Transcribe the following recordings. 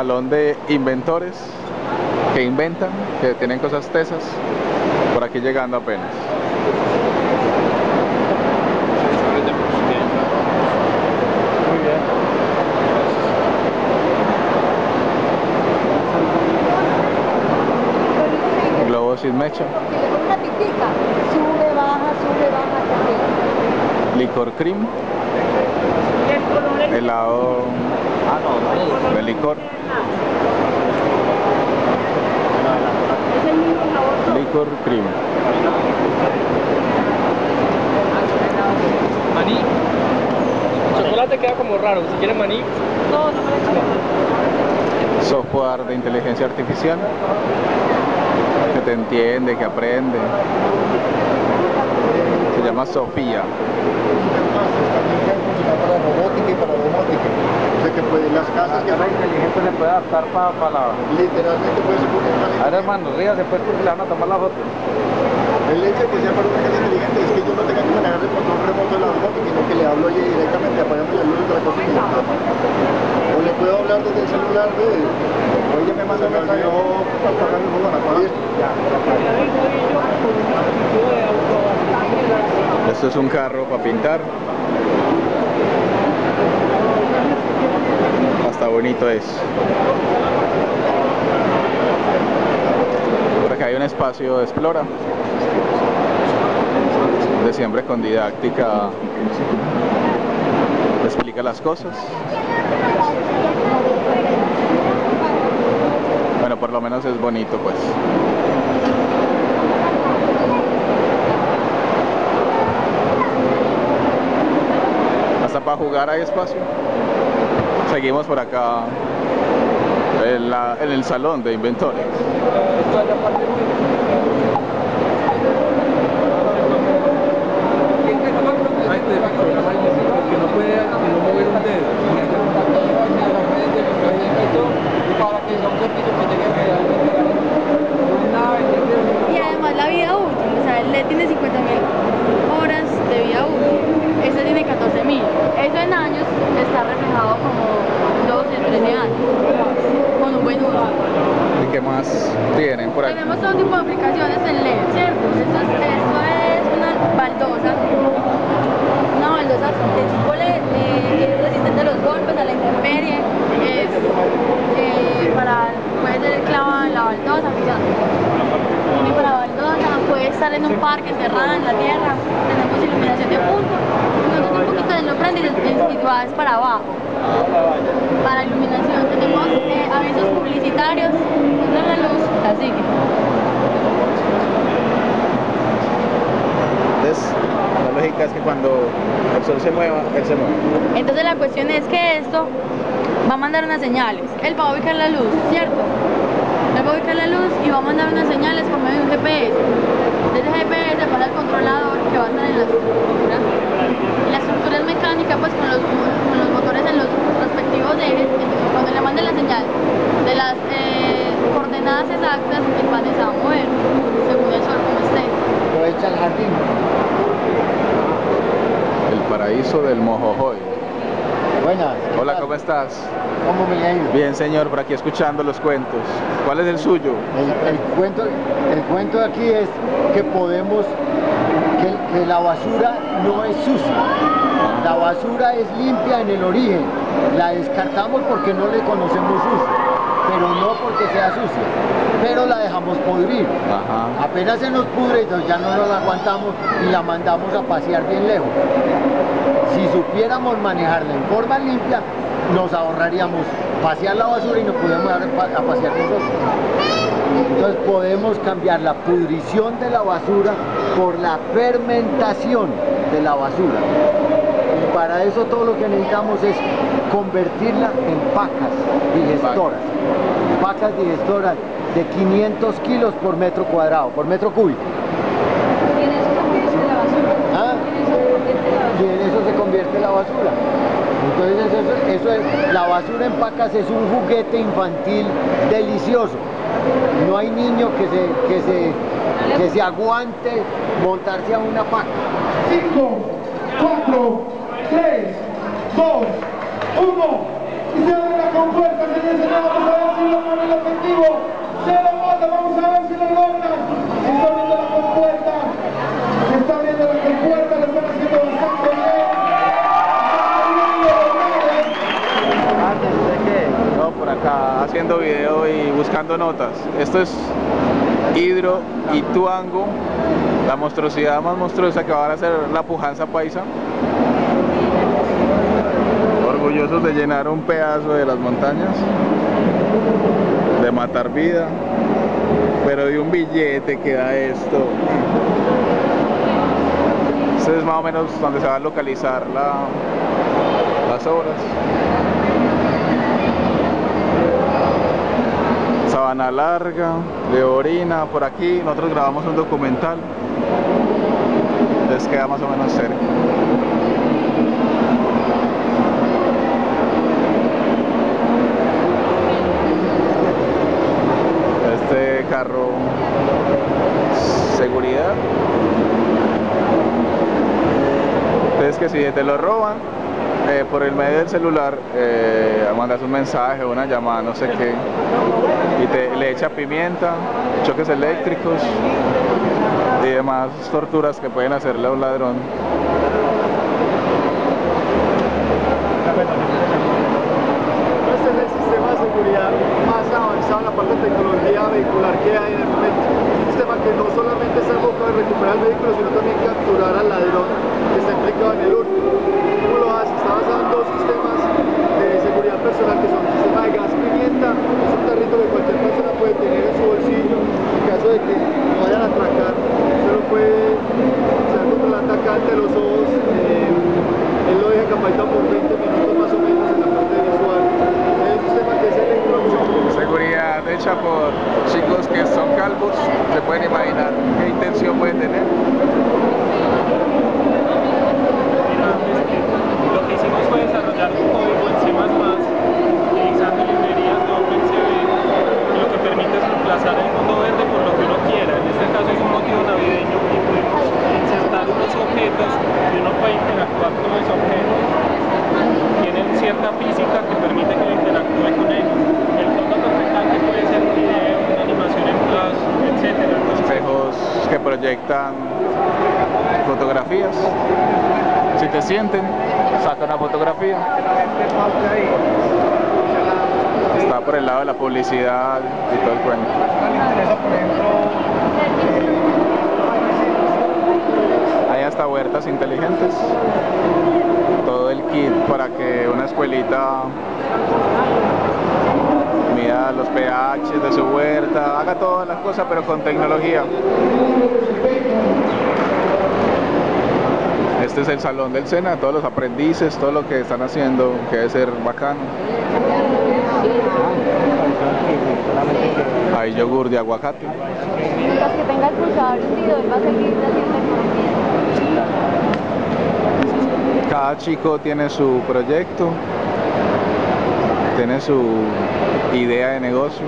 salón de inventores que inventan, que tienen cosas tesas, por aquí llegando apenas. Sin mecha. Una pitica, sube, baja también. Licor cream. Helado de licor. Licor cream. Maní. El chocolate queda como raro. Si quieres maní. No, no parece chocolate. Software de inteligencia artificial. Que te entiende, que aprende. Se llama Sofía. Para robótica y para domótica. O sea que puede las casas que la inteligente le puede adaptar para la. Literalmente puede ser una. Ahora hermano, rías después porque le van a tomar la foto. El hecho de que sea para una casa inteligente es que yo no tenga que manejar el control remoto de la domótica, sino que le hablo yo directamente, apagando la luz de la cocina. O le puedo hablar desde el celular de. Oye, me manda un mensaje, yo apagar mi fogón, apagar esto. Esto es un carro para pintar. Hasta bonito es. Por acá hay un espacio de explora. De siempre con didáctica explica las cosas. Bueno, por lo menos es bonito pues. Hasta para jugar hay espacio. Seguimos por acá en el salón de inventores. Y además la vida útil, o sea, el LED tiene 50.000 horas de vida útil, este tiene 14.000, eso en años está reflejado como 12 o 13 años, con un buen uso. ¿Y qué más tienen por ahí? Tenemos todo tipo de aplicaciones en LED, ¿cierto? Esto es una baldosa, de tipo LED, es resistente a los golpes, a la intemperie, puede ser clavada en la baldosa, fíjate. Para la baldosa, puede estar en un parque encerrada en la tierra, tenemos iluminación de punto, nosotros un poquito de lo prende y tú vas para abajo. Para iluminación tenemos avisos publicitarios, contra la luz, así que. La lógica es que cuando el sol se mueva, él se mueve. Entonces la cuestión es que esto va a mandar unas señales. Él va a ubicar la luz, ¿cierto? Él va a ubicar la luz y va a mandar unas señales por medio de un GPS. Desde el GPS pasa al controlador que va a estar en la estructura. La estructura es mecánica, pues con los motores en los respectivos ejes. Entonces cuando le mande la señal de las coordenadas exactas, el pan se va a mover según el sol como esté. Aprovecha el jardín. El paraíso del Mojojoy. Buenas. Hola, ¿cómo estás? ¿Cómo me ha ido? Bien, señor, por aquí escuchando los cuentos. ¿Cuál es el suyo? El cuento de aquí es que podemos, que la basura no es sucia. La basura es limpia en el origen. La descartamos porque no le conocemos sucia. Pero no porque sea sucia, pero la dejamos podrir. Ajá. Apenas se nos pudre, entonces ya no nos la aguantamos y la mandamos a pasear bien lejos. Si supiéramos manejarla en forma limpia, nos ahorraríamos pasear la basura y nos podemos dar a pasear nosotros. Entonces podemos cambiar la pudrición de la basura por la fermentación de la basura. Y para eso todo lo que necesitamos es convertirla en pacas digestoras. Pacas digestoras de 500 kilos por metro cuadrado, por metro cúbico. ¿Y en eso se convierte la basura? ¿Ah? Y en eso se convierte la basura. Entonces eso es, la basura en pacas es un juguete infantil delicioso. No hay niño que se aguante montarse a una paca. 5, 4, 3, 2, 1, y se abren las compuertas en ese lado. con el objetivo. Se lo mata, vamos a ver si lo logra. Se está abriendo la compuerta. Se está abriendo la compuerta, lo están haciendo bastante bien. Antes de que, no, por acá haciendo video y buscando notas. Esto es Hidro Ituango, la monstruosidad más monstruosa que va a ser la pujanza paisa. Orgullosos de llenar un pedazo de las montañas, de matar vida, pero de un billete queda esto. Esto es más o menos donde se van a localizar las obras. Sabana larga, de orina, por aquí nosotros grabamos un documental, entonces queda más o menos cerca. Este carro, seguridad. Entonces que si te lo roban, por el medio del celular mandas un mensaje, una llamada, no sé qué, y le echa pimienta, choques eléctricos y demás torturas que pueden hacerle a un ladrón. Este es el sistema de seguridad más avanzado en la parte de tecnología vehicular que hay en el momento. Un sistema que no solamente se enfoca en recuperar el vehículo, sino también capturar al ladrón que está implicado en el hurto. Personal, que son un sistema de gas pimienta, es un tarrito que cualquier persona puede tener en su bolsillo en caso de que vayan a atracar. Solo puede ser contra el atacante, los ojos, él lo deja capacitado por 20 minutos más o menos en la parte visual. Es un sistema que es electrónico. Seguridad hecha por chicos que son calvos, se pueden imaginar qué intención puede tener. Lo que hicimos fue desarrollar un código en C++, utilizando librerías de OpenCV, y lo que permite es reemplazar el mundo verde por lo que uno quiera. En este caso es un motivo navideño y podemos insertar unos objetos y uno puede interactuar con esos objetos. Tienen cierta física que permite que uno interactúe con ellos. El fondo reflectante puede ser un video, una animación en flash, etc. Espejos que proyectan fotografías. Si te sienten, saca una fotografía. Está por el lado de la publicidad y todo el cuento. Hay hasta huertas inteligentes. Todo el kit para que una escuelita mida los pH de su huerta, haga todas las cosas pero con tecnología. Este es el salón del SENA, todos los aprendices, todo lo que están haciendo, que debe ser bacano. Hay yogur de aguacate. Mientras que tenga el pulsador hundido, él va a seguir haciendo. Cada chico tiene su proyecto, tiene su idea de negocio,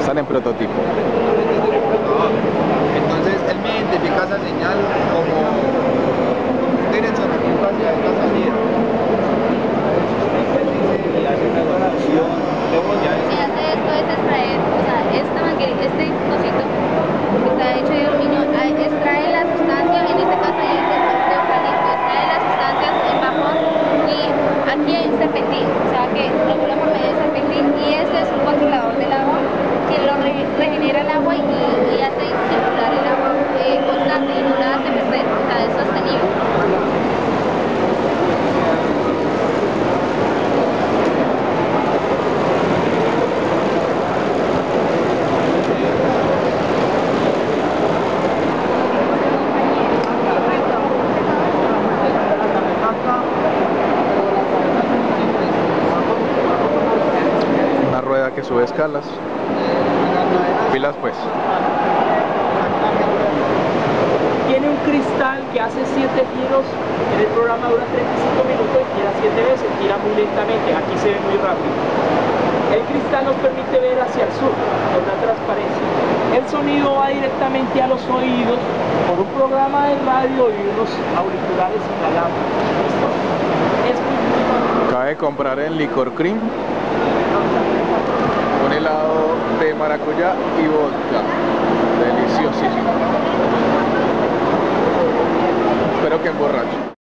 están en prototipo. Entonces, él me identifica esa señal como... Este cosito está hecho de aluminio, extrae la sustancia, en este caso es de eucalipto, extrae las sustancias en vapor y aquí hay un serpentín, o sea que regula por medio del serpentín y ese es un controlador del agua que lo regenera el agua y hace circular el agua constante y no la hace perder, o sea es sostenible. Que sube escalas, pilas pues. Tiene un cristal que hace 7 giros, en el programa dura 35 minutos y gira 7 veces, gira muy lentamente, aquí se ve muy rápido. El cristal nos permite ver hacia el sur, con la transparencia. El sonido va directamente a los oídos por un programa de radio y unos auriculares inalámbricos. Cabe comprar el licor cream. helado de maracuyá y vodka. Deliciosísimo. Espero que emborrache.